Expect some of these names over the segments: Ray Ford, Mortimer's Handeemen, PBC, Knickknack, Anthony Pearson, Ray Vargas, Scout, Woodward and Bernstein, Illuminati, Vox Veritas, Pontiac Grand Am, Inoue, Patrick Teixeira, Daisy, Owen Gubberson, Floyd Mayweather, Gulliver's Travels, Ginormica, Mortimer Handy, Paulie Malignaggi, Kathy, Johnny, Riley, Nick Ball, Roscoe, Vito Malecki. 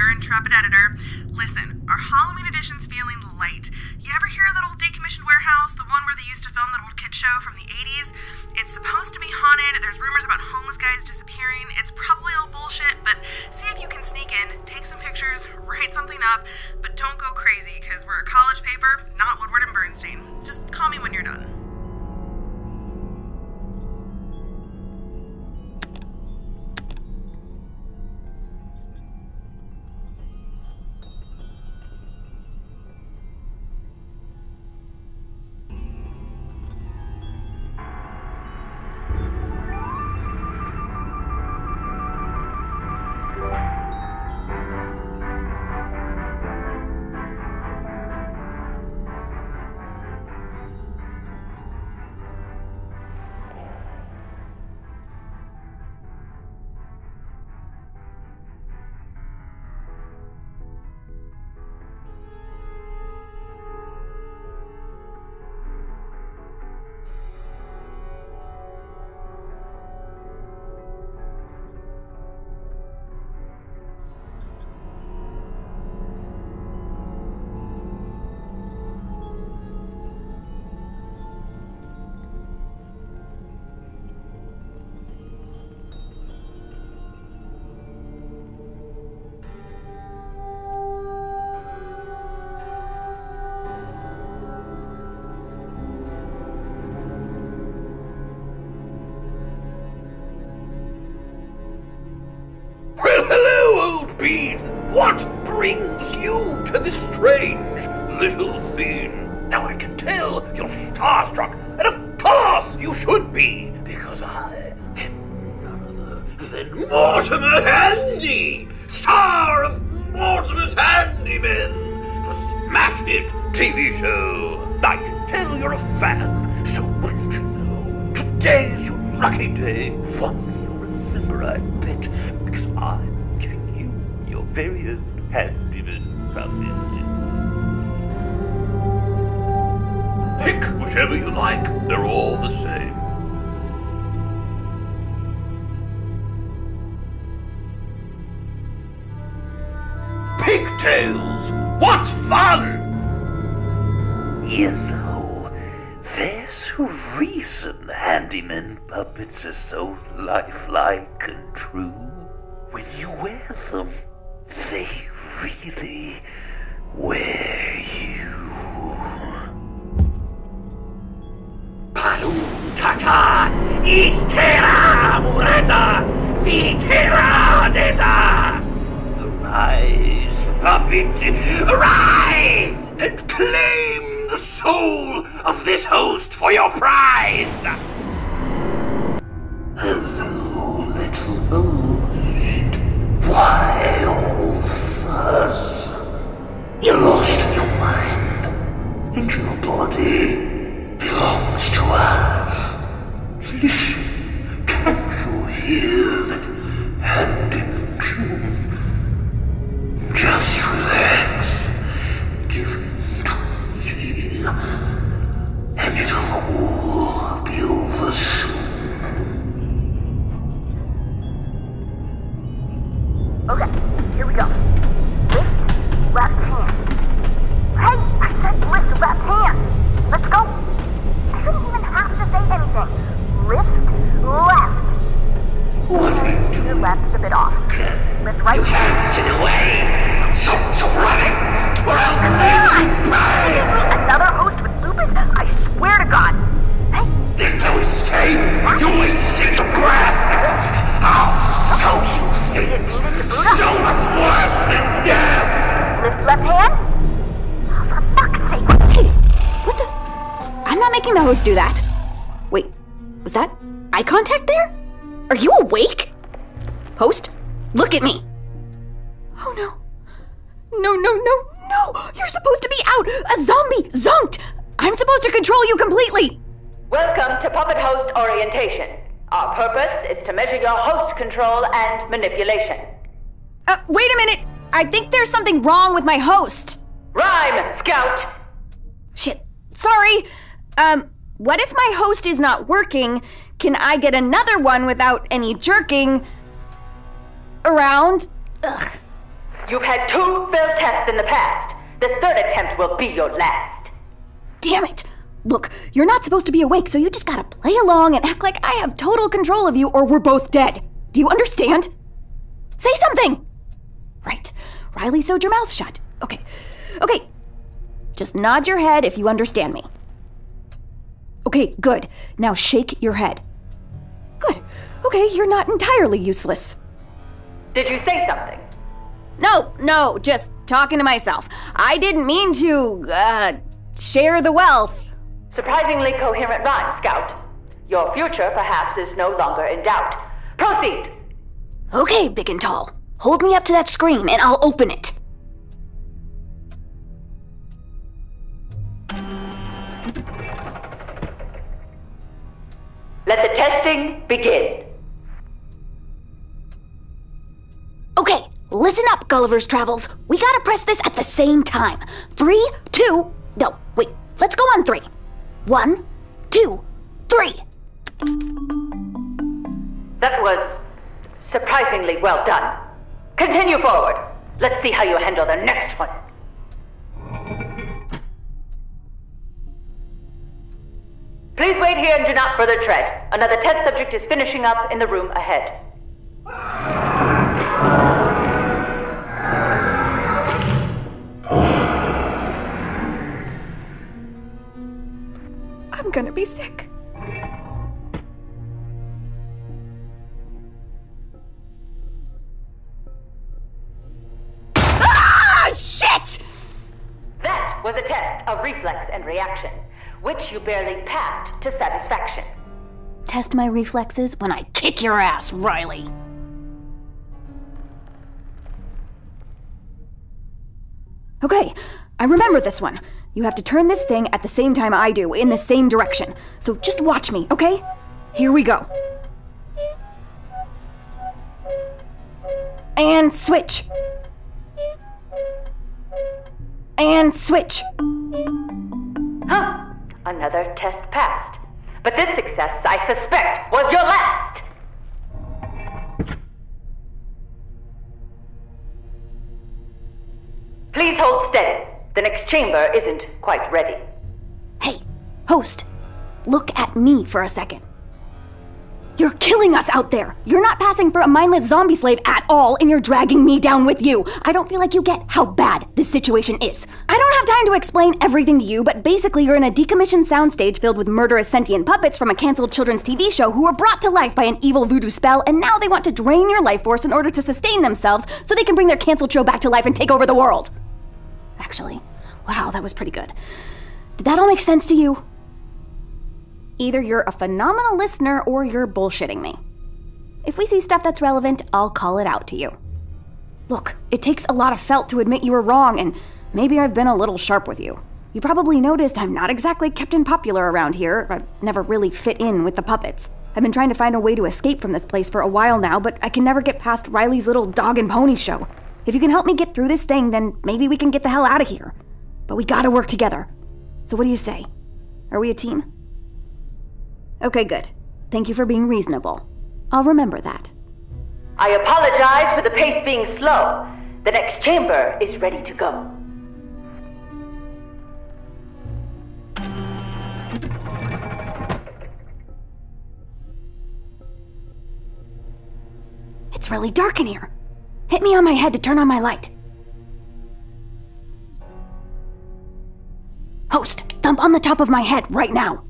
you're intrepid editor. Listen, our Halloween edition's feeling light. You ever hear of that old decommissioned warehouse, the one where they used to film that old kid show from the 80s? It's supposed to be haunted, there's rumors about homeless guys disappearing, it's probably all bullshit, but see if you can sneak in, take some pictures, write something up, but don't go crazy, because we're a college paper, not Woodward and Bernstein. Just call me when you're done. What brings you to this strange little scene? Now I can tell you're starstruck, and of course you should be, because I am none other than Mortimer Handy, star of Mortimer's Handeemen, the smash hit TV show. I can tell you're a fan, so wouldn't you know, today's your lucky day, one you'll remember, I bet, because I'm very own handyman from it. Pick whichever you like, they're all the same. Pigtails! What fun! You know, there's a reason handyman puppets are so lifelike and true. When you wear them, they really wear you. Parutaka istera mureza vitera desa. Arise, puppet, arise and claim the soul of this host for your prize. Hello, little old. Why? You lost your mind, and your body belongs to us. Listen, can't you hear that handyman tune? Just relax, give it to me, and it'll all be over soon. Okay, here we go. Left hand. Hey, I said lift left hand. Let's go. I shouldn't even have to say anything. Lift left. What are you doing? Your left's a bit off. Lift right. Your hands to the way. So run it, or I'll make you pay. Another host with lupus? I swear to God. Hey. There's no escape. You're wasting your breath. I'll show you things. So much worse than death. Lift left hand? Oh, for fuck's sake! Hey! What the? I'm not making the host do that! Wait, was that eye contact there? Are you awake? Host, look at me! Oh no. No! You're supposed to be out! A zombie! Zonked! I'm supposed to control you completely! Welcome to Puppet Host Orientation. Our purpose is to measure your host control and manipulation. Wait a minute! I think there's something wrong with my host. Rhyme, Scout! Shit, sorry. What if my host is not working? Can I get another one without any jerking around? Ugh. You've had 2 failed tests in the past. This 3rd attempt will be your last. Damn it! Look, you're not supposed to be awake, so you just gotta play along and act like I have total control of you or we're both dead. Do you understand? Say something! Right. Riley sewed your mouth shut. Okay. Okay. Just nod your head if you understand me. Okay, good. Now shake your head. Good. Okay, you're not entirely useless. Did you say something? No, just talking to myself. I didn't mean to, share the wealth. Surprisingly coherent rhyme, Scout. Your future, perhaps, is no longer in doubt. Proceed! Okay, big and tall. Hold me up to that screen and I'll open it. Let the testing begin. Okay, listen up, Gulliver's Travels. We gotta press this at the same time. 3, 2, no, wait, let's go on 3. 1, 2, 3. That was surprisingly well done. Continue forward. Let's see how you handle the next one. Please wait here and do not further tread. Another test subject is finishing up in the room ahead. I'm gonna be sick. Ah, shit! That was a test of reflex and reaction, which you barely passed to satisfaction. Test my reflexes when I kick your ass, Riley. Okay, I remember this one. You have to turn this thing at the same time I do, in the same direction. So just watch me, okay? Here we go. And switch. And switch. Huh. Another test passed. But this success, I suspect, was your last! Please hold steady. The next chamber isn't quite ready. Hey, host. Look at me for a second. You're killing us out there! You're not passing for a mindless zombie slave at all, and you're dragging me down with you! I don't feel like you get how bad this situation is. I don't have time to explain everything to you, but basically you're in a decommissioned soundstage filled with murderous sentient puppets from a canceled children's TV show who were brought to life by an evil voodoo spell, and now they want to drain your life force in order to sustain themselves so they can bring their canceled show back to life and take over the world! Actually, wow, that was pretty good. Did that all make sense to you? Either you're a phenomenal listener or you're bullshitting me. If we see stuff that's relevant, I'll call it out to you. Look, it takes a lot of felt to admit you were wrong, and maybe I've been a little sharp with you. You probably noticed I'm not exactly Captain Popular around here. I've never really fit in with the puppets. I've been trying to find a way to escape from this place for a while now, but I can never get past Riley's little dog and pony show. If you can help me get through this thing, then maybe we can get the hell out of here. But we gotta work together. So what do you say? Are we a team? Okay, good. Thank you for being reasonable. I'll remember that. I apologize for the pace being slow. The next chamber is ready to go. It's really dark in here. Hit me on my head to turn on my light. Host, thump on the top of my head right now.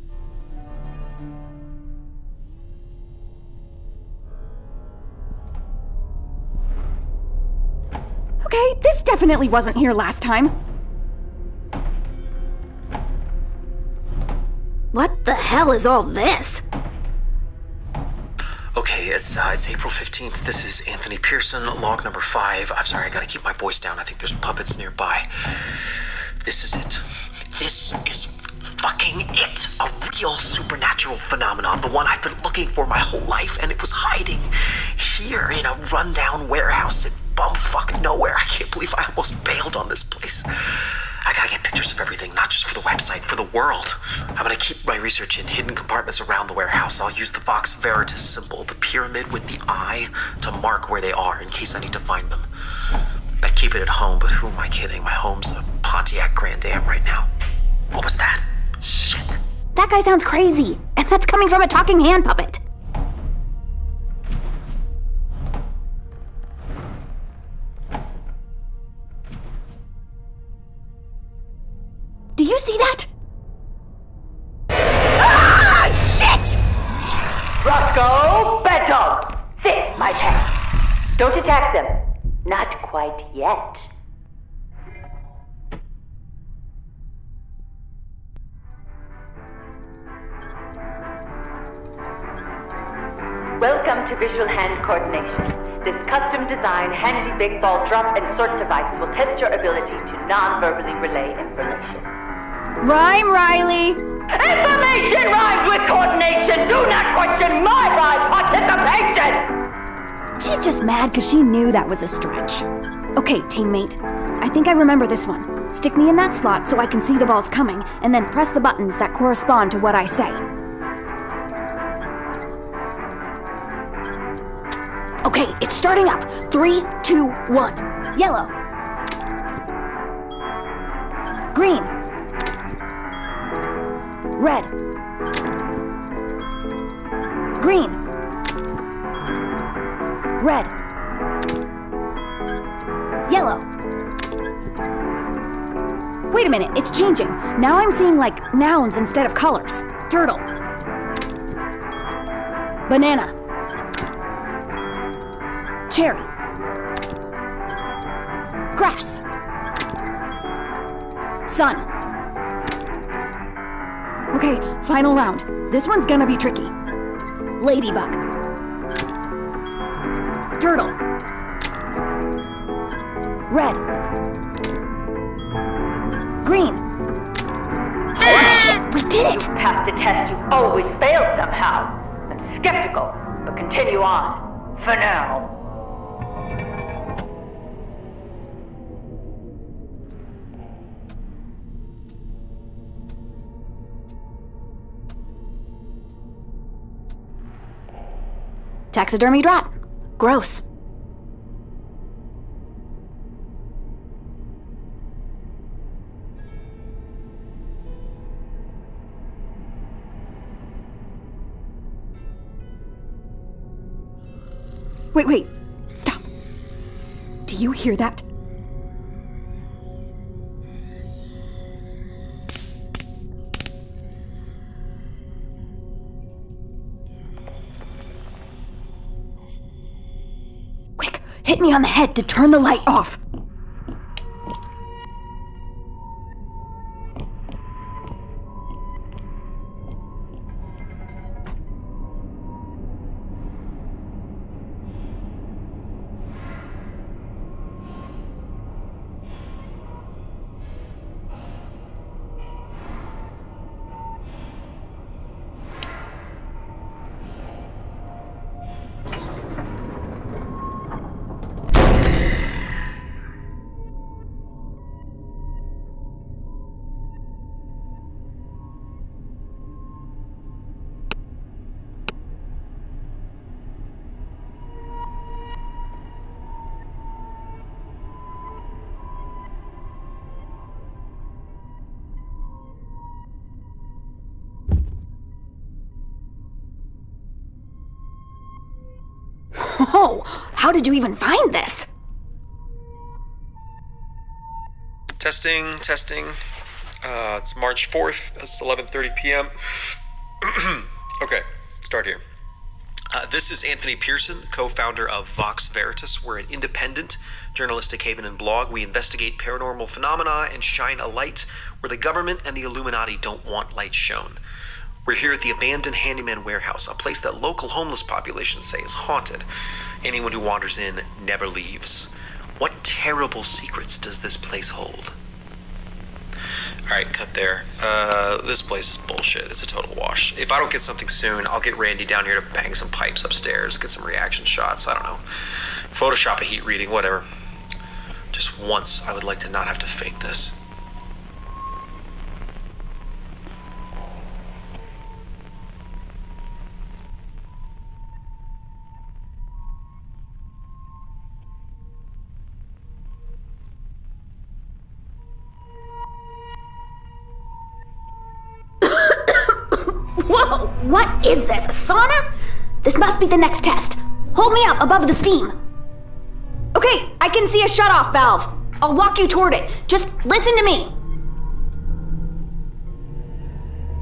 Okay, this definitely wasn't here last time. What the hell is all this? Okay, it's April 15th. This is Anthony Pearson, log number 5. I'm sorry, I gotta keep my voice down. I think there's puppets nearby. This is it. This is fucking it. A real supernatural phenomenon. The one I've been looking for my whole life, and it was hiding here in a rundown warehouse. Bumfuck nowhere. I can't believe I almost bailed on this place. I gotta get pictures of everything, not just for the website, for the world. I'm gonna keep my research in hidden compartments around the warehouse. I'll use the Vox Veritas symbol, the pyramid with the eye, to mark where they are in case I need to find them. That keep it at home, but who am I kidding? My home's a Pontiac Grand Am right now. What was that? Shit. That guy sounds crazy, and that's coming from a talking hand puppet. Do you see that? Ah, shit! Roscoe, bad dog! Sit, my pet. Don't attack them. Not quite yet. Welcome to visual hand coordination. This custom-designed handy big ball drop and sort device will test your ability to non-verbally relay information. Rhyme, Riley! Information rhymes with coordination! Do not question my rhyme participation! She's just mad because she knew that was a stretch. Okay, teammate. I think I remember this one. Stick me in that slot so I can see the balls coming, and then press the buttons that correspond to what I say. Okay, it's starting up. 3, 2, 1. Yellow. Green. Red. Green. Red. Yellow. Wait a minute, it's changing. Now I'm seeing, like, nouns instead of colors. Turtle. Banana. Cherry. Grass. Sun. Okay, final round. This one's gonna be tricky. Ladybug. Turtle. Red. Green. Holy shit, we did it! Half the test you always failed somehow. I'm skeptical, but continue on. For now. Taxidermied rat. Gross. Wait, stop. Do you hear that? Hit me on the head to turn the light off. Oh, how did you even find this? Testing. It's March 4th, it's 11:30 p.m. Okay, start here. This is Anthony Pearson, co-founder of Vox Veritas. We're an independent journalistic haven and blog. We investigate paranormal phenomena and shine a light where the government and the Illuminati don't want light shown. We're here at the abandoned handyman warehouse, a place that local homeless populations say is haunted. Anyone who wanders in never leaves. What terrible secrets does this place hold? Alright, cut there. This place is bullshit. It's a total wash. If I don't get something soon, I'll get Randy down here to bang some pipes upstairs, get some reaction shots, I don't know. Photoshop a heat reading, whatever. Just once, I would like to not have to fake this. What is this, a sauna? This must be the next test. Hold me up above the steam. Okay, I can see a shutoff valve. I'll walk you toward it. Just listen to me.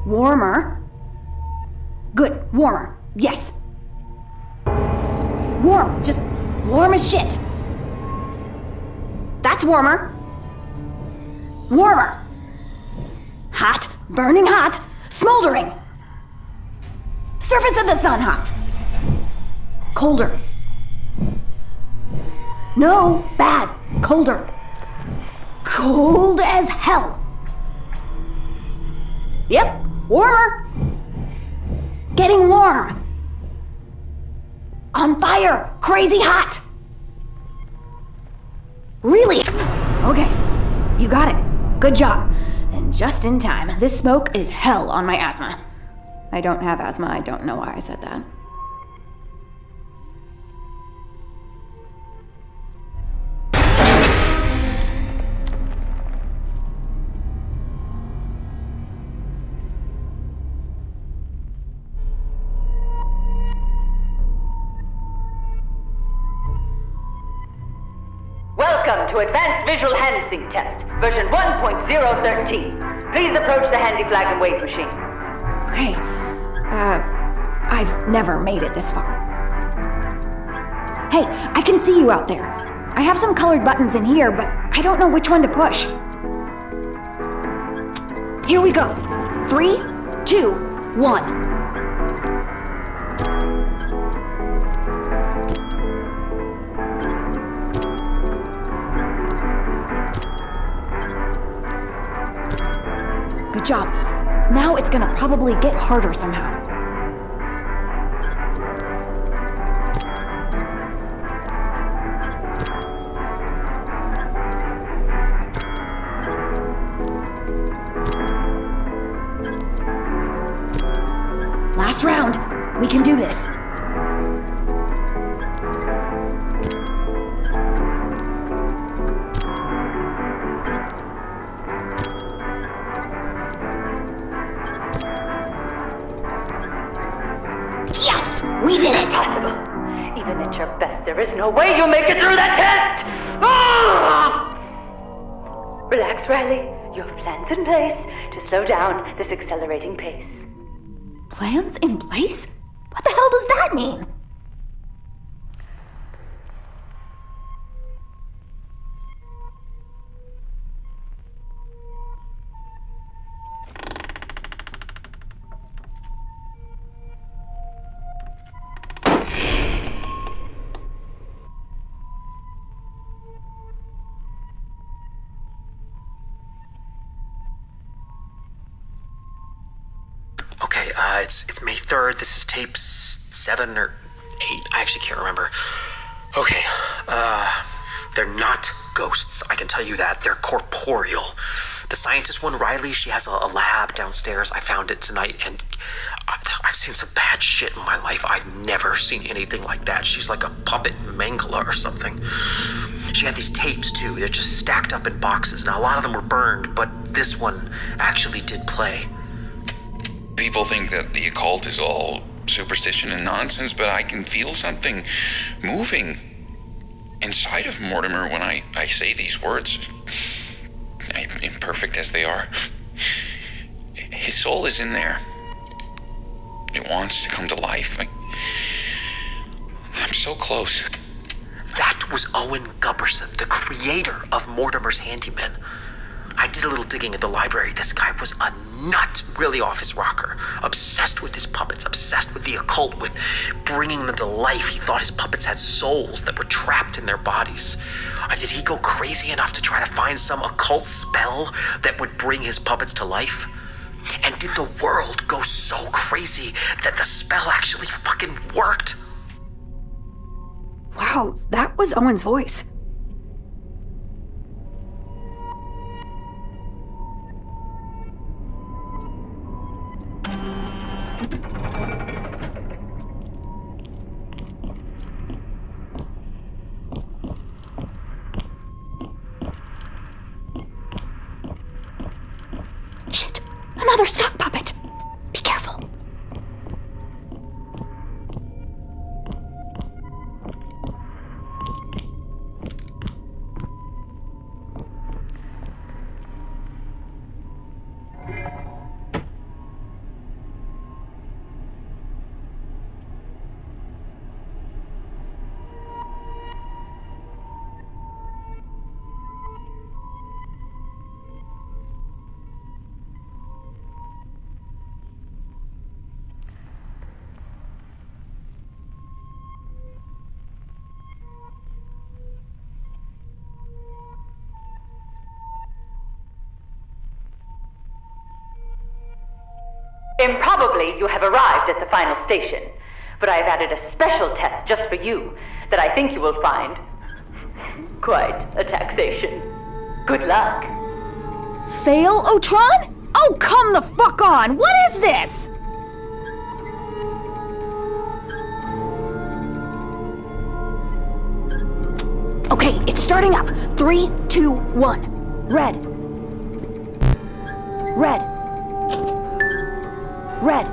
Warmer. Good, warmer. Yes. Warm, just warm as shit. That's warmer. Warmer. Hot, burning hot, smoldering. Surface of the sun hot. Colder. No, bad, colder. Cold as hell. Yep, warmer. Getting warm. On fire, crazy hot. Really? Okay, you got it. Good job. And just in time, this smoke is hell on my asthma. I don't have asthma, I don't know why I said that. Welcome to Advanced Visual Handicap Test, version 1.013. Please approach the handy flag and wave machine. Okay, I've never made it this far. Hey, I can see you out there. I have some colored buttons in here, but I don't know which one to push. Here we go. 3, 2, 1. Good job. Now it's gonna probably get harder somehow. Last round. We can do this. There is no way you'll make it through that test! Ah! Relax, Riley. You have plans in place to slow down this accelerating pace. Plans in place? What the hell does that mean? It's May 3rd. This is tape 7 or 8. I actually can't remember. Okay. They're not ghosts. I can tell you that. They're corporeal. The scientist one, Riley, she has a lab downstairs. I found it tonight, and I've seen some bad shit in my life. I've never seen anything like that. She's like a puppet Mangala or something. She had these tapes, too. They're just stacked up in boxes. Now, a lot of them were burned, but this one actually did play. People think that the occult is all superstition and nonsense, but I can feel something moving inside of Mortimer when I say these words, imperfect as they are. His soul is in there. It wants to come to life. I'm so close. That was Owen Gubberson, the creator of Mortimer's Handeemen. I did a little digging at the library. This guy was a nut, really off his rocker. Obsessed with his puppets, obsessed with the occult, with bringing them to life. He thought his puppets had souls that were trapped in their bodies. Did he go crazy enough to try to find some occult spell that would bring his puppets to life? And did the world go so crazy that the spell actually fucking worked? Wow, that was Owen's voice. Shit! Another sock puppet! Be careful. and probably you have arrived at the final station. But I have added a special test just for you that I think you will find quite a taxation. Good luck. Fail, Otron? Oh, come the fuck on! What is this? Okay, it's starting up. 3, 2, 1. Red. Red. Red.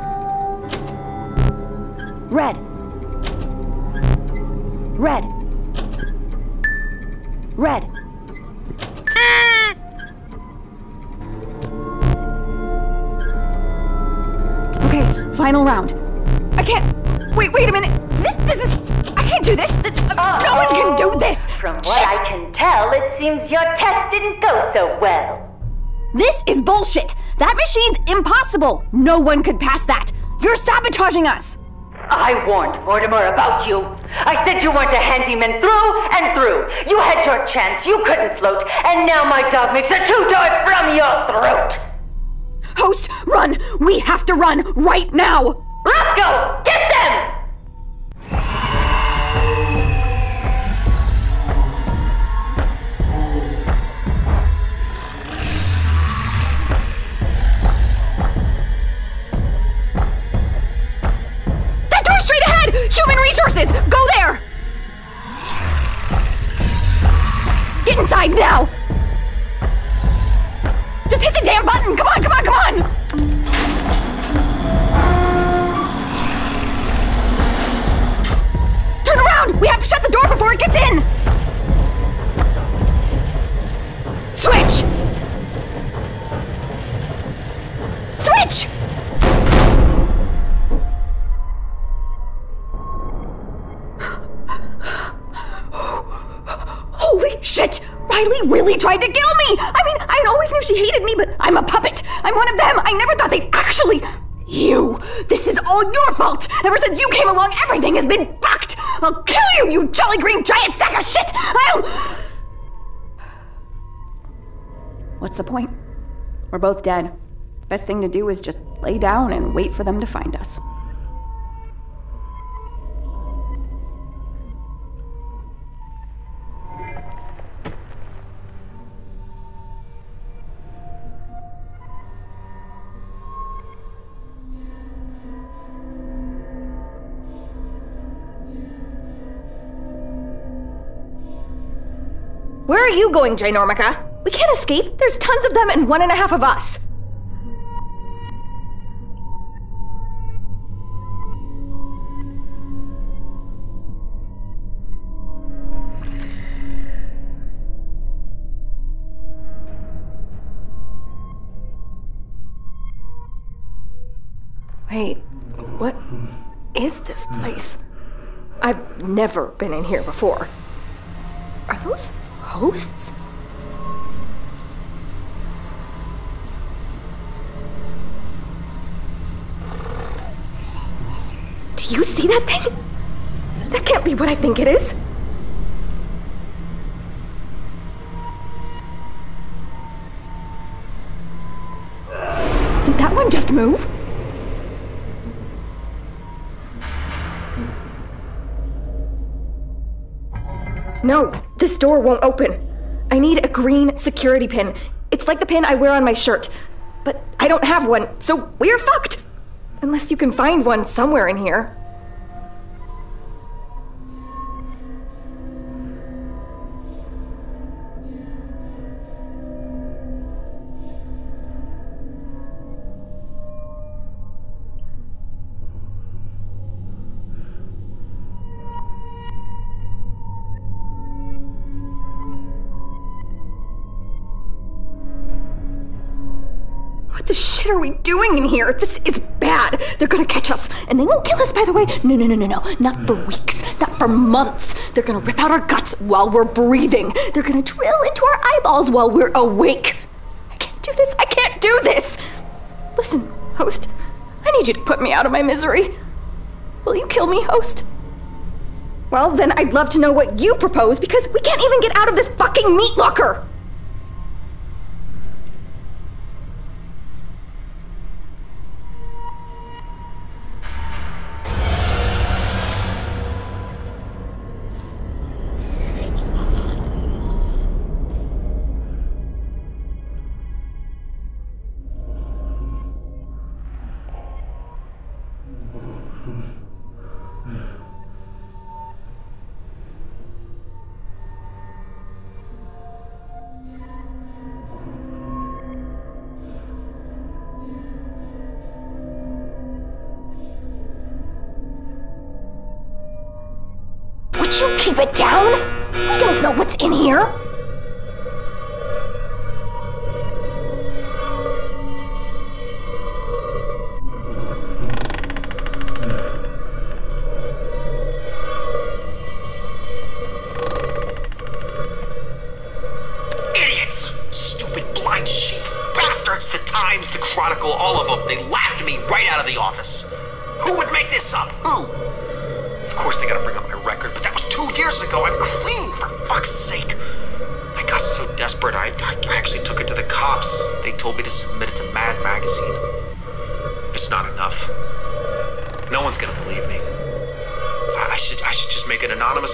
Red. Red. Red. Okay, final round. I can't... Wait a minute. This is... I can't do this. No one can do this. From what I can tell, it seems your test didn't go so well. This is bullshit. That machine's impossible. No one could pass that. You're sabotaging us. I warned Mortimer about you. I said you weren't a handyman through and through. You had your chance. You couldn't float. And now my dog makes a two-door from your throat. Host, run. We have to run right now. Roscoe, get them! Human resources! Go there! Get inside now! Just hit the damn button! Come on, come on, come on! Turn around! We have to shut the door before it gets in! Switch! Switch! Shit! Riley really tried to kill me! I mean, I always knew she hated me, but I'm a puppet! I'm one of them! I never thought they'd actually... You! This is all your fault! Ever since you came along, everything has been fucked! I'll kill you, you jolly green giant sack of shit! I'll... What's the point? We're both dead. Best thing to do is just lay down and wait for them to find us. Where are you going, Ginormica? We can't escape. There's tons of them and 1.5 of us. Wait, what is this place? I've never been in here before. Are those... hosts? Do you see that thing? That can't be what I think it is. Did that one just move? No, this door won't open. I need a green security pin. It's like the pin I wear on my shirt. But I don't have one, so we're fucked! Unless you can find one somewhere in here. What are we doing in here? This is bad. They're gonna catch us, and they won't kill us, by the way. No. Not for weeks, not for months. They're gonna rip out our guts while we're breathing. They're gonna drill into our eyeballs while we're awake. I can't do this. I can't do this. Listen, host, I need you to put me out of my misery. Will you kill me, host? Well, then I'd love to know what you propose, because we can't even get out of this fucking meat locker. Can't you keep it down? I don't know what's in here.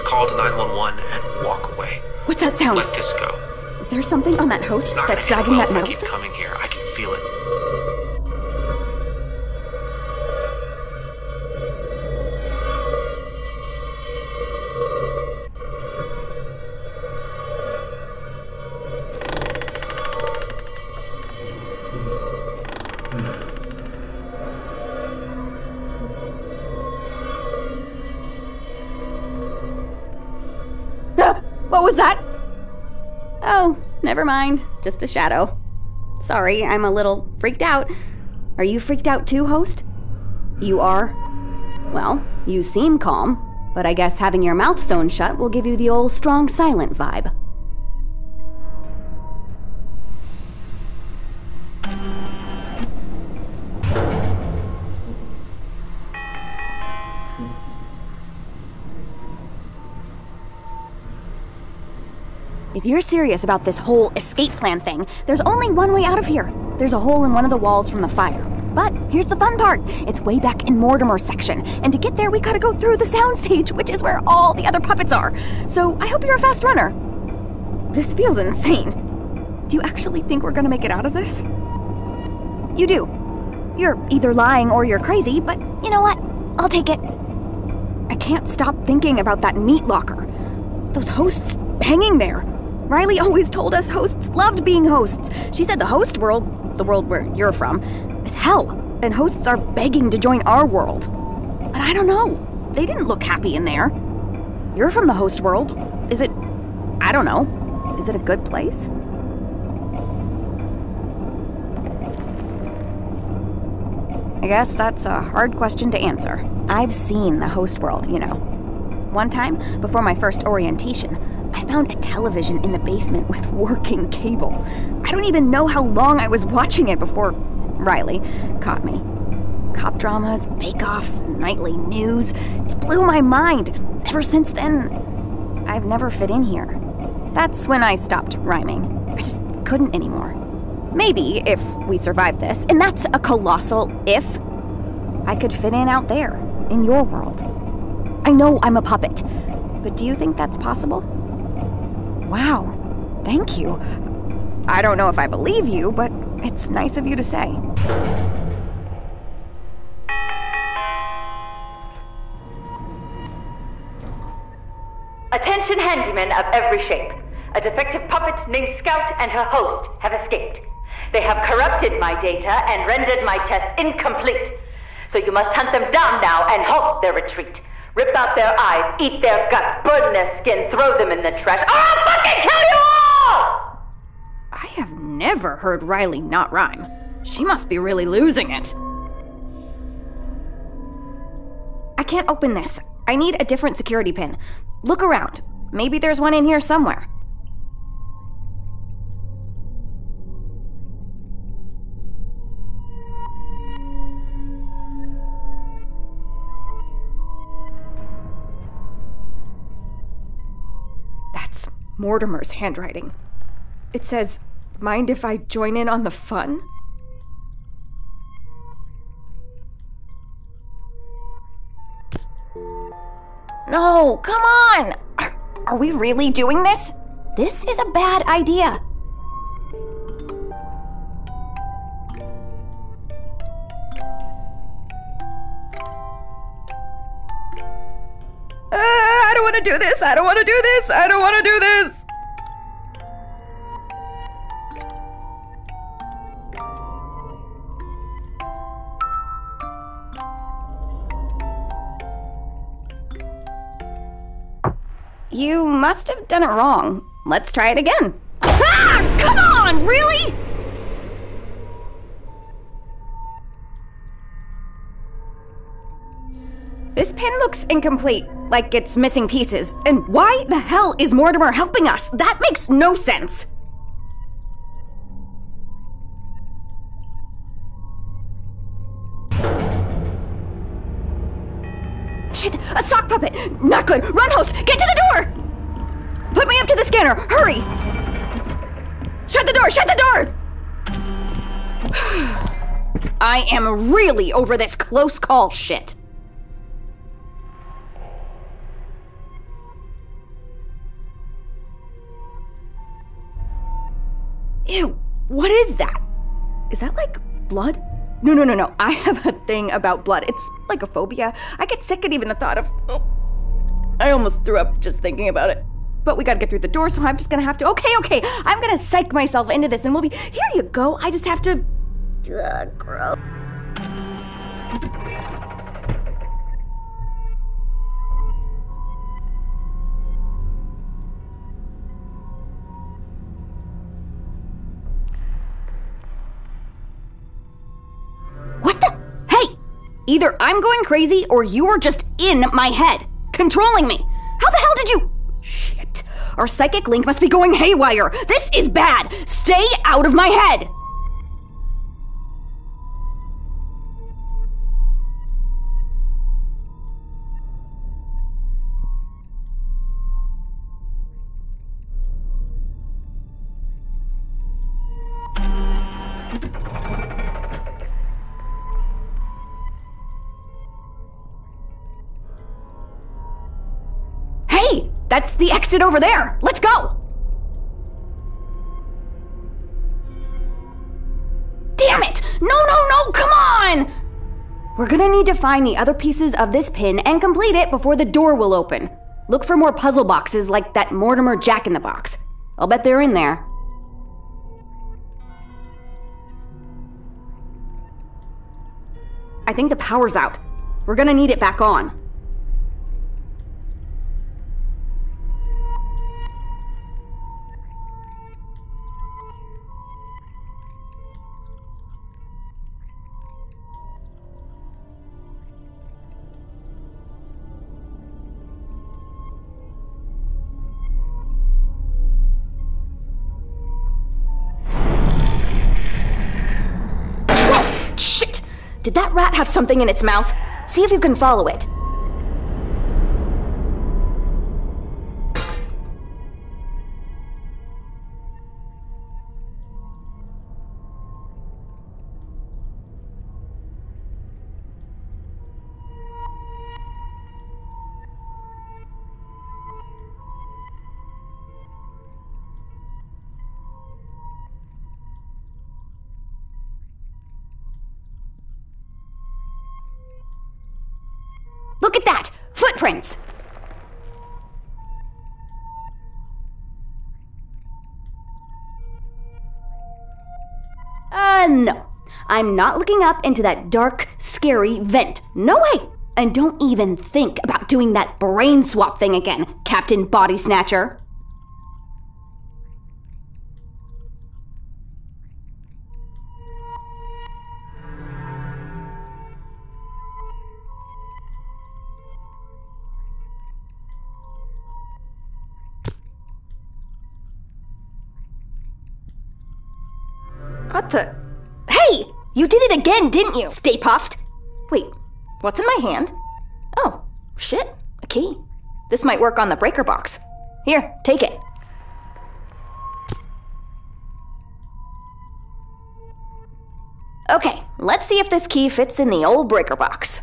Call to 911 and walk away. What's that sound? Let this go. Is there something on that host that's dragging that mouth? I keep coming here. I can feel it. What was that? Oh, never mind. Just a shadow. Sorry, I'm a little freaked out. Are you freaked out too, host? You are? Well, you seem calm, but I guess having your mouth sewn shut will give you the old strong silent vibe. If you're serious about this whole escape plan thing, there's only one way out of here. There's a hole in one of the walls from the fire. But here's the fun part. It's way back in Mortimer's section, and to get there we gotta go through the soundstage, which is where all the other puppets are. So I hope you're a fast runner. This feels insane. Do you actually think we're gonna make it out of this? You do. You're either lying or you're crazy, but you know what? I'll take it. I can't stop thinking about that meat locker. Those hosts hanging there. Riley always told us hosts loved being hosts. She said the host world, the world where you're from, is hell, and hosts are begging to join our world. But I don't know. They didn't look happy in there. You're from the host world. Is it, I don't know, is it a good place? I guess that's a hard question to answer. I've seen the host world, you know. One time, before my first orientation, I found a television in the basement with working cable. I don't even know how long I was watching it before Riley caught me. Cop dramas, bake-offs, nightly news. It blew my mind. Ever since then, I've never fit in here. That's when I stopped rhyming. I just couldn't anymore. Maybe if we survive this, and that's a colossal if, I could fit in out there, in your world. I know I'm a puppet, but do you think that's possible? Wow, thank you. I don't know if I believe you, but it's nice of you to say. Attention handymen of every shape. A defective puppet named Scout and her host have escaped. They have corrupted my data and rendered my tests incomplete. So you must hunt them down now and halt their retreat. Rip out their eyes, eat their guts, burn their skin, throw them in the trash. I'll fucking kill you all! I have never heard Riley not rhyme. She must be really losing it. I can't open this. I need a different security pin. Look around. Maybe there's one in here somewhere. Mortimer's handwriting. It says, "Mind if I join in on the fun?" No, come on! Are we really doing this? This is a bad idea. I don't want to do this, I don't want to do this, I don't want to do this! You must have done it wrong. Let's try it again. Ah! Come on, really? This pin looks incomplete, like it's missing pieces. And why the hell is Mortimer helping us? That makes no sense. Shit, a sock puppet! Not good! Run, host! Get to the door! Put me up to the scanner! Hurry! Shut the door! Shut the door! I am really over this close call shit. Ew, what is that? Is that like blood? No. I have a thing about blood. It's like a phobia. I get sick at even the thought of... Oh, I almost threw up just thinking about it. But we gotta get through the door, so I'm just gonna have to... Okay. I'm gonna psych myself into this and we'll be... Here you go. I just have to... Ugh, gross. Either I'm going crazy or you are just in my head, controlling me. How the hell did you? Shit. Our psychic link must be going haywire. This is bad. Stay out of my head. That's the exit over there. Let's go. Damn it. No. Come on. We're gonna need to find the other pieces of this pin and complete it before the door will open. Look for more puzzle boxes like that Mortimer jack-in-the-box. I'll bet they're in there. I think the power's out. We're gonna need it back on. Did that rat have something in its mouth? See if you can follow it. Look at that! Footprints! No. I'm not looking up into that dark, scary vent. No way! And don't even think about doing that brain swap thing again, Captain Body Snatcher. Hey! You did it again, didn't you? Stay puffed. Wait, what's in my hand? Oh, shit, a key. This might work on the breaker box. Here, take it. Okay, let's see if this key fits in the old breaker box.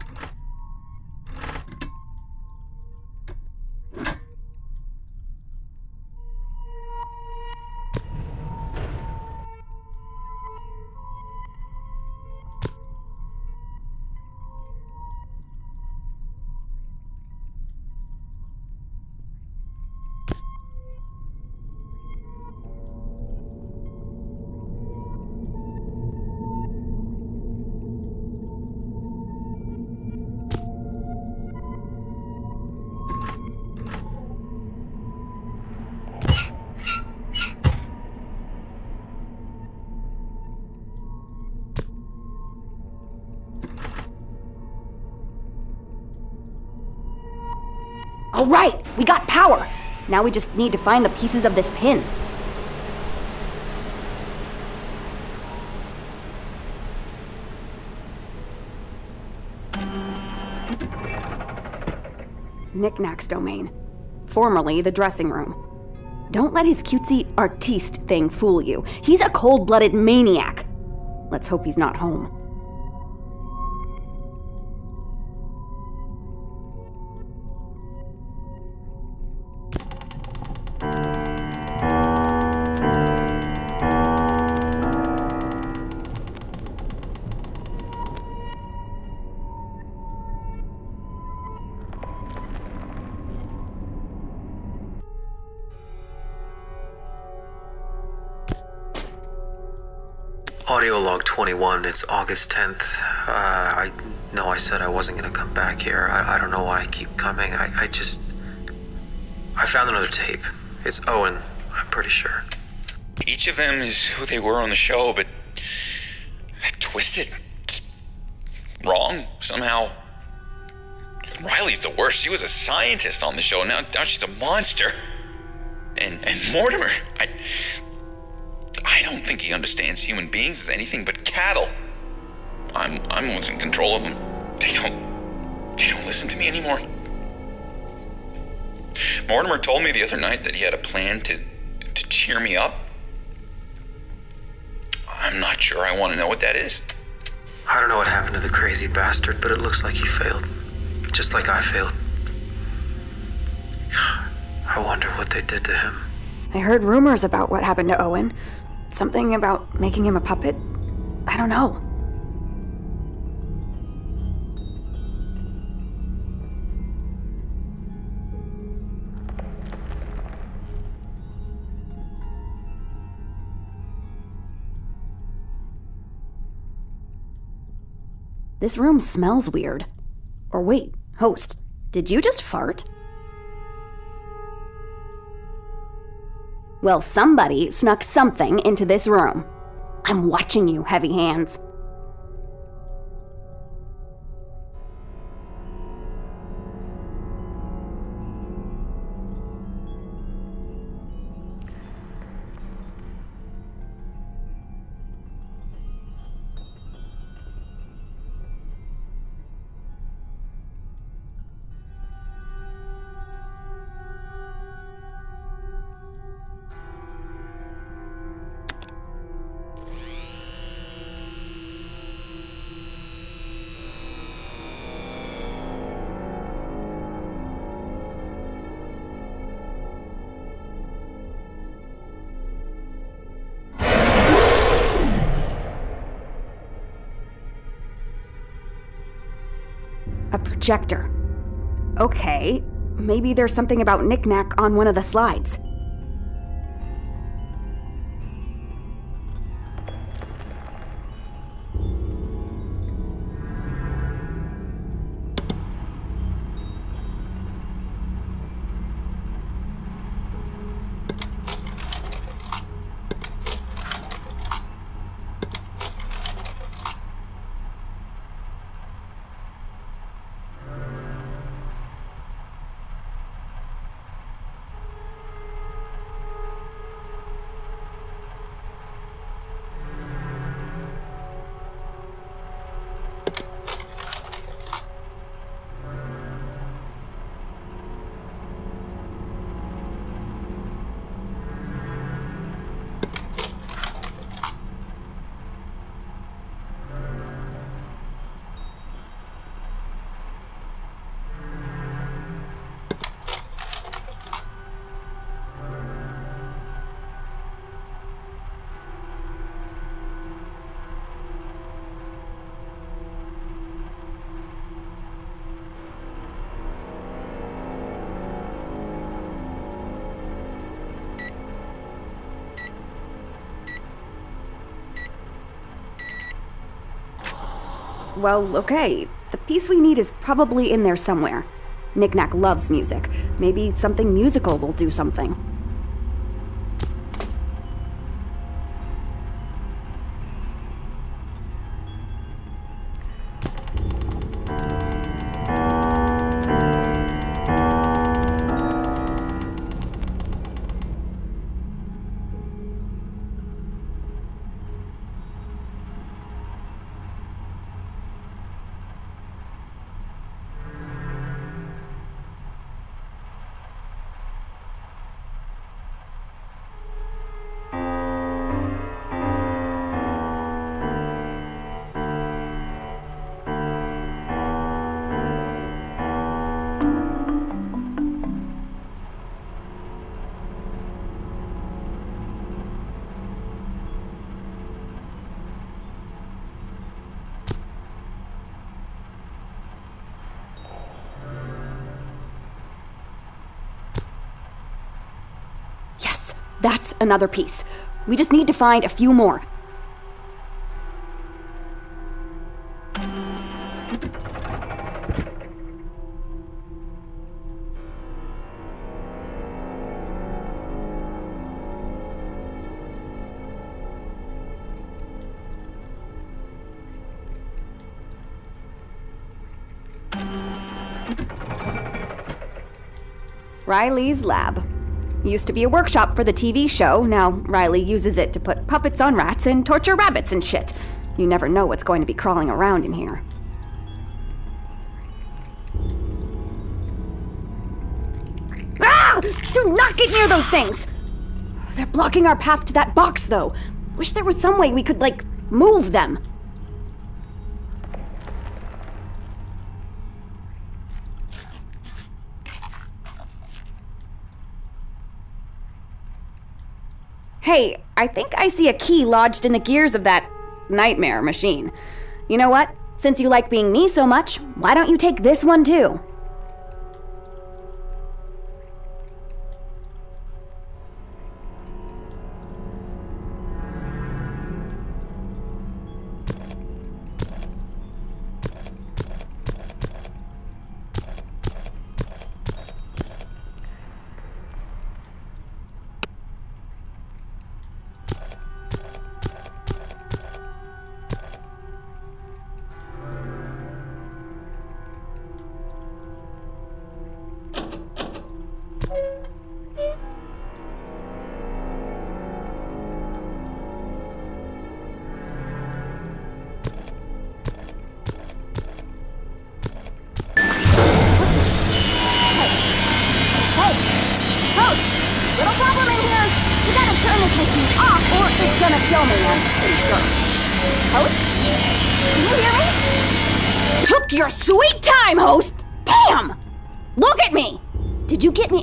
All right, we got power. Now we just need to find the pieces of this pin. Knickknack's domain. Formerly the dressing room. Don't let his cutesy artiste thing fool you. He's a cold-blooded maniac. Let's hope he's not home. It's August 10th. I know I said I wasn't going to come back here. I don't know why I keep coming. I found another tape. It's Owen, I'm pretty sure. Each of them is who they were on the show, but twisted. It's wrong, somehow. Riley's the worst. She was a scientist on the show. Now she's a monster. And Mortimer, I don't think he understands human beings as anything but cattle. I'm always in control of them. They don't listen to me anymore. Mortimer told me the other night that he had a plan to cheer me up. I'm not sure I want to know what that is. I don't know what happened to the crazy bastard, but it looks like he failed. Just like I failed. I wonder what they did to him. I heard rumors about what happened to Owen. Something about making him a puppet. I don't know. This room smells weird. Or wait, host, did you just fart? Well, somebody snuck something into this room. I'm watching you, heavy hands. Projector. Okay, maybe there's something about Knickknack on one of the slides. Well, okay. The piece we need is probably in there somewhere. Knickknack loves music. Maybe something musical will do something. That's another piece. We just need to find a few more. Riley's lab. Used to be a workshop for the TV show. Now Riley uses it to put puppets on rats and torture rabbits and shit. You never know what's going to be crawling around in here. Ah! Do not get near those things! They're blocking our path to that box, though. Wish there was some way we could, like, move them. Hey, I think I see a key lodged in the gears of that nightmare machine. You know what? Since you like being me so much, why don't you take this one too?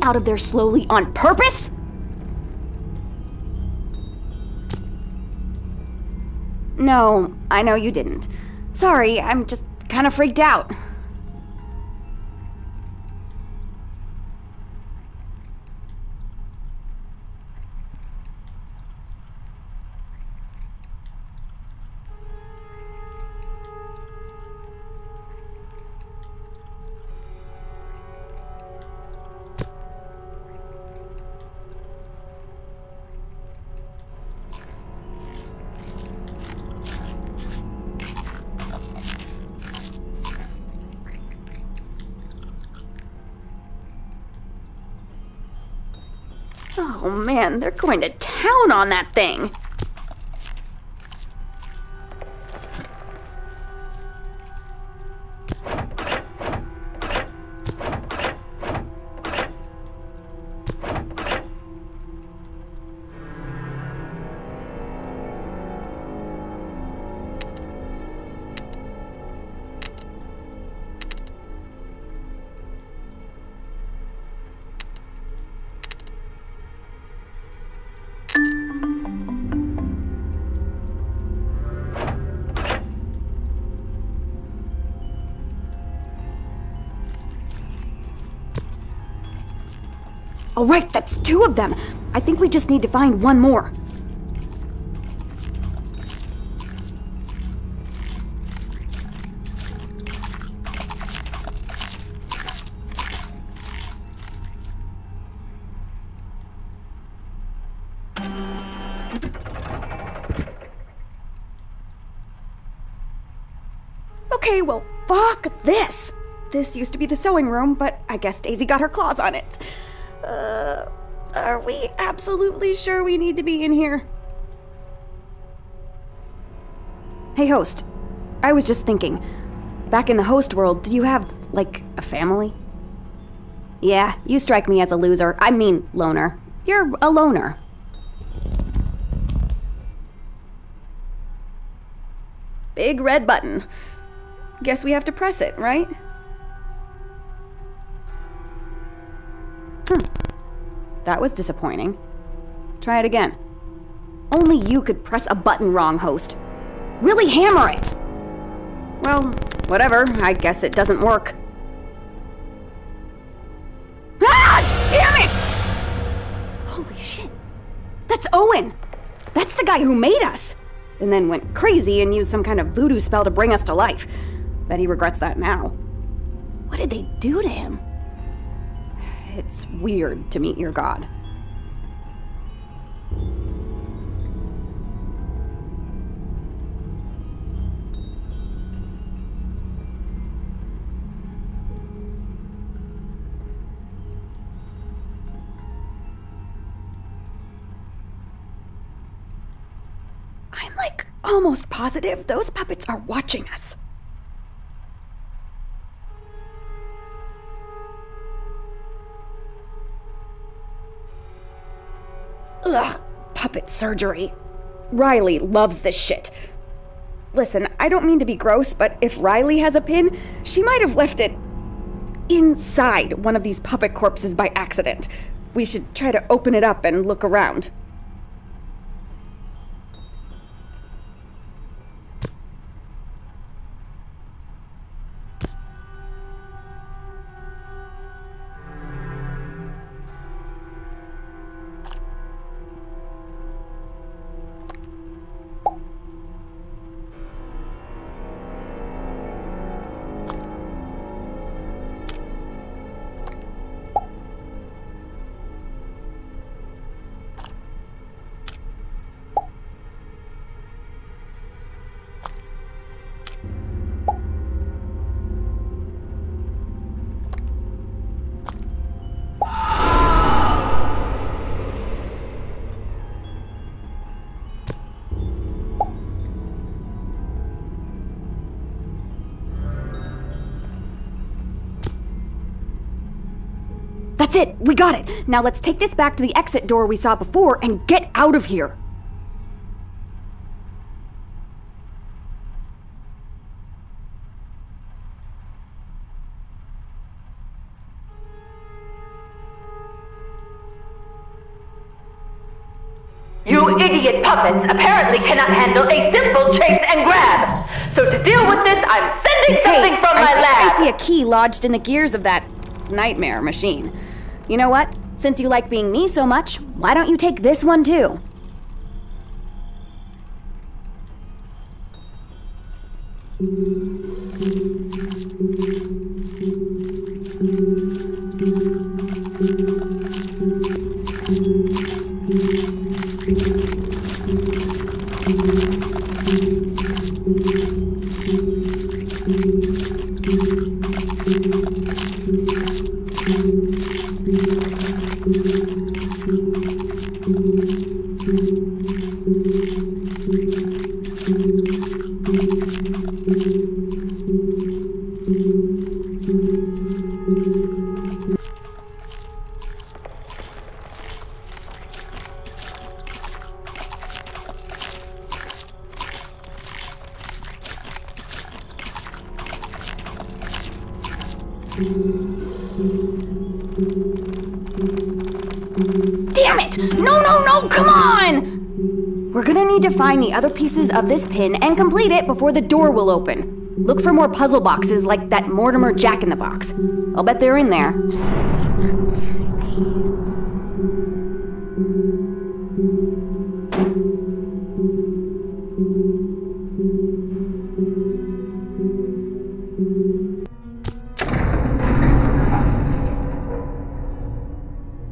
Out of there slowly on purpose? No, I know you didn't. Sorry, I'm just kind of freaked out. Oh man, they're going to town on that thing! All right, that's two of them. I think we just need to find one more. Okay, well, fuck this. This used to be the sewing room, but I guess Daisy got her claws on it. Are we absolutely sure we need to be in here? Hey, host. I was just thinking. Back in the host world, do you have, like, a family? Yeah, you strike me as a loser. I mean, loner. You're a loner. Big red button. Guess we have to press it, right? Huh. That was disappointing. Try it again. Only you could press a button wrong, host. Really hammer it! Well, whatever. I guess it doesn't work. Ah! Damn it! Holy shit. that's Owen. That's the guy who made us. And then went crazy and used some kind of voodoo spell to bring us to life. Bet he regrets that now. What did they do to him? It's weird to meet your god. I'm like almost positive those puppets are watching us. Ugh, puppet surgery. Riley loves this shit. Listen, I don't mean to be gross, but if Riley has a pin, she might have left it inside one of these puppet corpses by accident. We should try to open it up and look around. That's it! We got it! Now let's take this back to the exit door we saw before and get out of here! You idiot puppets apparently cannot handle a simple chase and grab! So to deal with this, I'm sending something from my lab! I see a key lodged in the gears of that nightmare machine. You know what? Since you like being me so much, why don't you take this one too? Find the other pieces of this pin and complete it before the door will open. Look for more puzzle boxes like that Mortimer jack-in-the-box. I'll bet they're in there.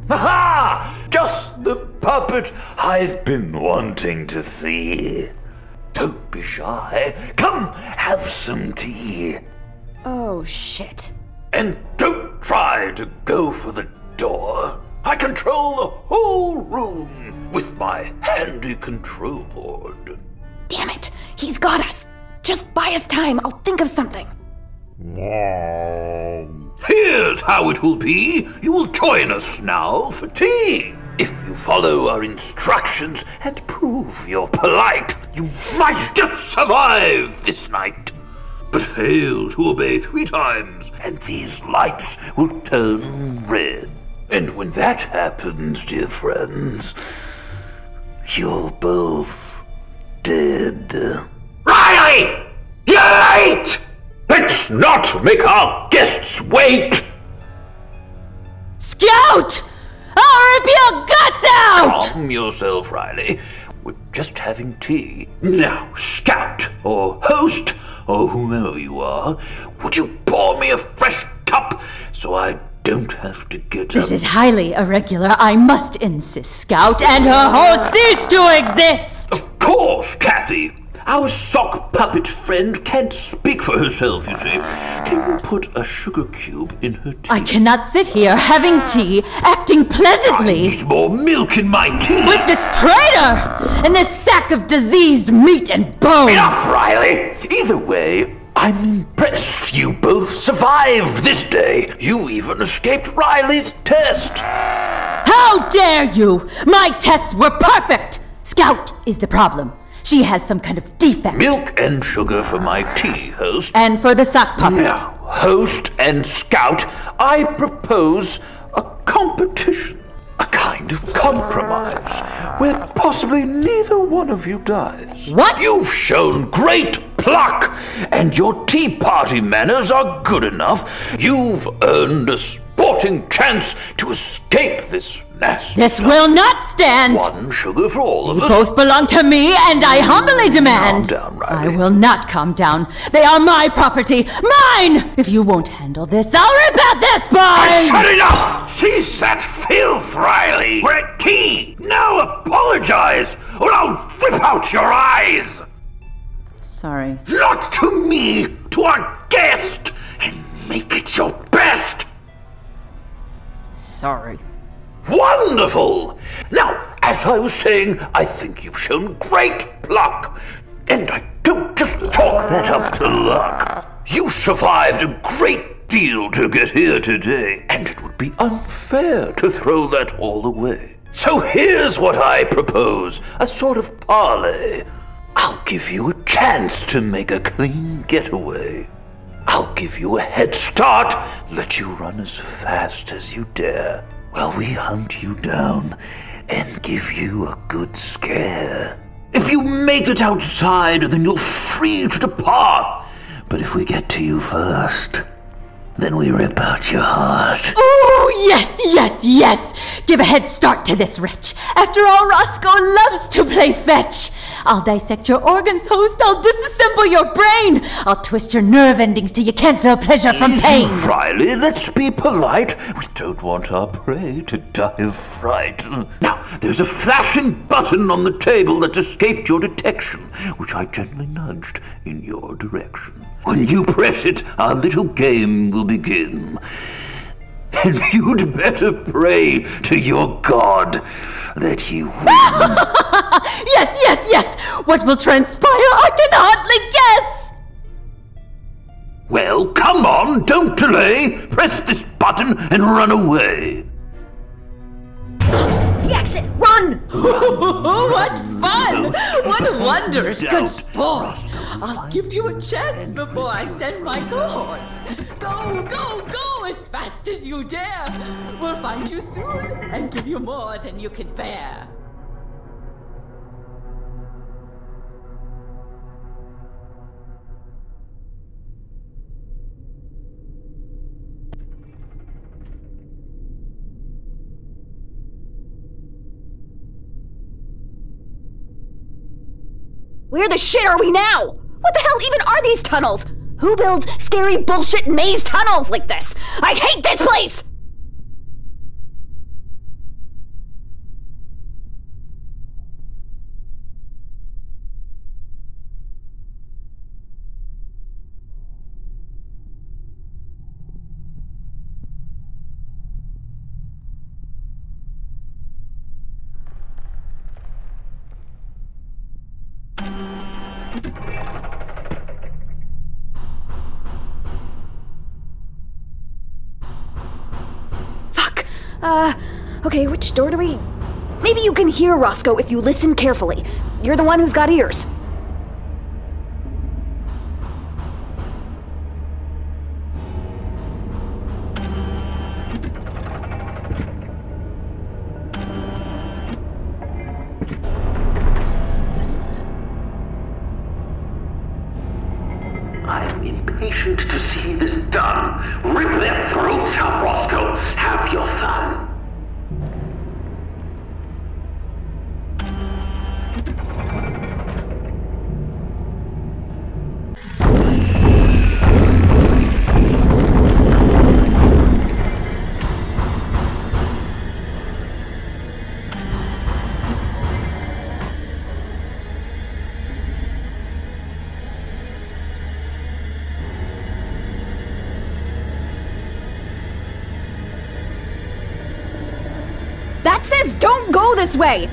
Ha-ha! Just the puppet I've been wanting to see. Don't be shy. Come, have some tea. Oh, shit. And don't try to go for the door. I control the whole room with my handy control board. Damn it, he's got us. Just buy us time, I'll think of something. Here's how it will be. You will join us now for tea. If you follow our instructions and prove you're polite, you might just survive this night. But fail to obey 3 times, and these lights will turn red. And when that happens, dear friends, you're both dead. Riley! You're late! Let's not make our guests wait! Scout! I'll rip your guts That's out! Calm yourself, Riley. We're just having tea. Now, Scout, or host, or whomever you are, would you pour me a fresh cup so I don't have to get up? This is highly irregular. I must insist Scout and her host cease to exist! Of course, Kathy! Our sock puppet friend can't speak for herself, you see. Can you put a sugar cube in her tea? I cannot sit here having tea, acting pleasantly. I need more milk in my tea. With this traitor and this sack of diseased meat and bones. Enough, Riley. Either way, I'm impressed you both survived this day. You even escaped Riley's test. How dare you? My tests were perfect. Scout is the problem. She has some kind of defect. Milk and sugar for my tea, host. And for the sock puppet. Now, host and Scout, I propose a competition. A kind of compromise, where possibly neither one of you dies. What? You've shown great pluck, and your tea party manners are good enough. You've earned a sporting chance to escape this nasty... This time will not stand! One sugar for all of us. You both belong to me, and I humbly demand... Calm down, Riley. I will not calm down. They are my property, mine! If you won't handle this, I'll rip out this bone! Shut enough! Cease that filth, Riley! We're at tea! Now apologize, or I'll rip out your eyes! Sorry. Not to me, to our guest! And make it your best! Sorry. Wonderful! Now, as I was saying, I think you've shown great pluck. And I don't just chalk that up to luck. You survived a great deal to get here today, and it would be unfair to throw that all away. So here's what I propose, a sort of parley. I'll give you a chance to make a clean getaway. I'll give you a head start, let you run as fast as you dare, while we hunt you down and give you a good scare. If you make it outside, then you're free to depart. But if we get to you first, then we rip out your heart. Oh, yes, yes, yes! Give a head start to this wretch. After all, Roscoe loves to play fetch. I'll dissect your organs, host. I'll disassemble your brain. I'll twist your nerve endings till you can't feel pleasure from pain. Riley, let's be polite. We don't want our prey to die of fright. Now, there's a flashing button on the table that escaped your detection, which I gently nudged in your direction. When you press it, our little game will begin. And you'd better pray to your god that you win. Yes, yes, yes! What will transpire, I can hardly guess! Well, come on, don't delay! Press this button and run away! Host, the exit! Run! What fun! What a wondrous good sport! I'll give you a chance before I send my cohort. Go, go, go as fast as you dare. We'll find you soon and give you more than you can bear. Where the shit are we now? What the hell even are these tunnels? Who builds scary bullshit maze tunnels like this? I hate this place! Okay, which door do we... Maybe you can hear Roscoe if you listen carefully. You're the one who's got ears. I'm impatient to see this done. Rip their throats out, Roscoe. Have your fun. Don't go this way!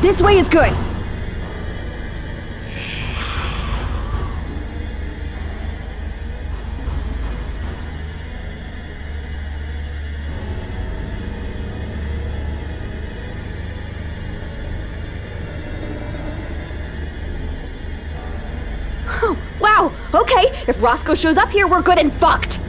This way is good. Oh, wow, okay. If Roscoe shows up here, we're good and fucked.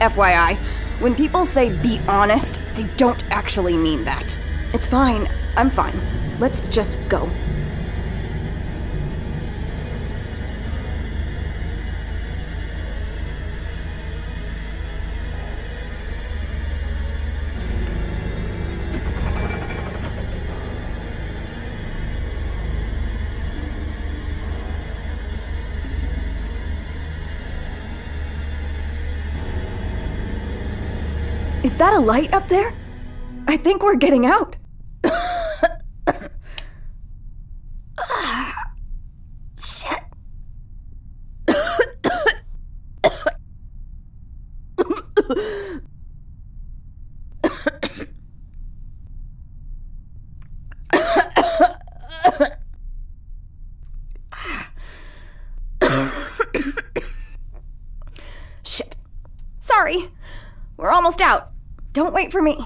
FYI, when people say be honest, they don't actually mean that. It's fine. I'm fine. Let's just go. Is that a light up there? I think we're getting out. Shit. Shit. Sorry. We're almost out. Don't wait for me.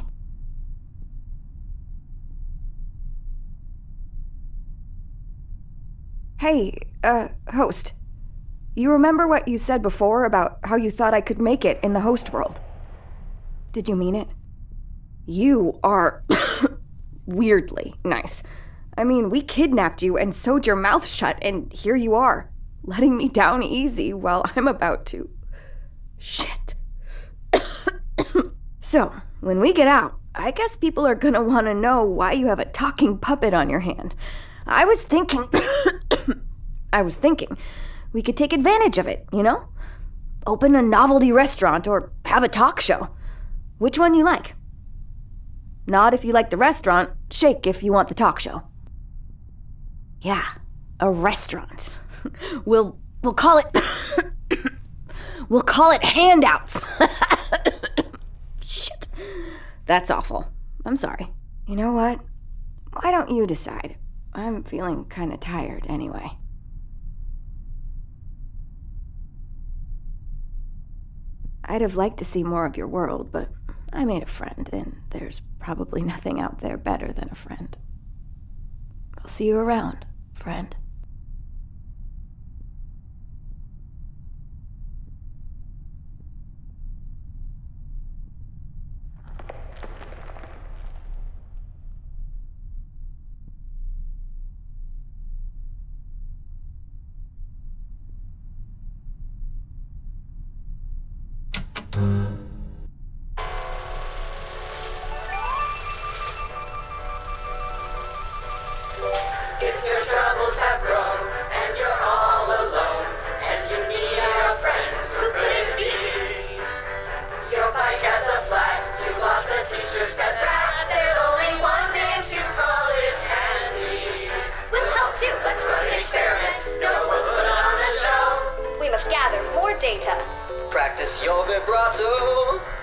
Hey, host. You remember what you said before about how you thought I could make it in the host world? Did you mean it? You are weirdly nice. I mean, we kidnapped you and sewed your mouth shut, and here you are, letting me down easy while I'm about to... Shit. So, when we get out, I guess people are gonna want to know why you have a talking puppet on your hand. I was thinking we could take advantage of it, you know? Open a novelty restaurant or have a talk show. Which one you like? Nod if you like the restaurant, shake if you want the talk show. Yeah, a restaurant. We'll call it... we'll call it Handouts. Shit. That's awful. I'm sorry. You know what? Why don't you decide? I'm feeling kind of tired anyway. I'd have liked to see more of your world, but I made a friend, and there's probably nothing out there better than a friend. I'll see you around, friend.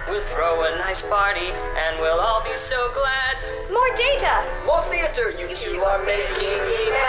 We'll throw a nice party, and we'll all be so glad. More data! More theater! You two are making me mad.